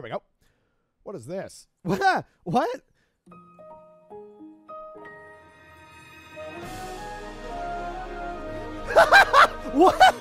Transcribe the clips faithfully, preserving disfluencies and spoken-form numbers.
Here we go. What is this? What? What? What? What?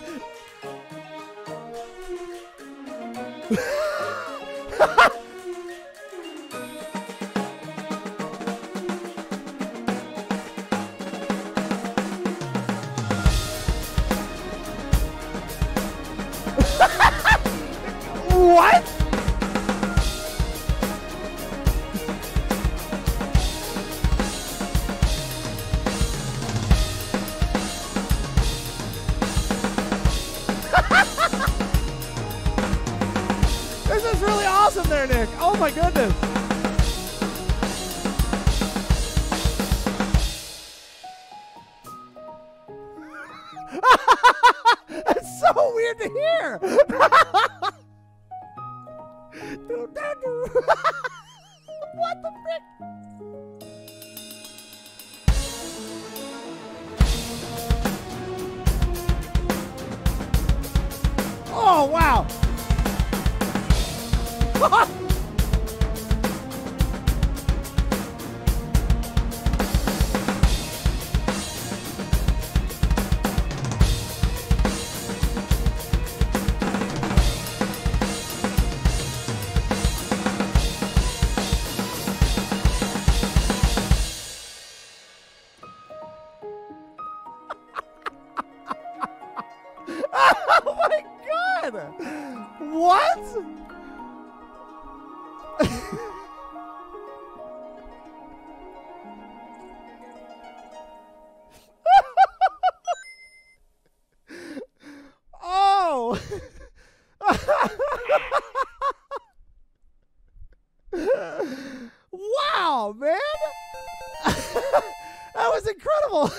This is really awesome there, Nick. Oh my goodness. That's so weird to hear. What the frick? Oh, wow. What? Oh. Wow, man. That was incredible.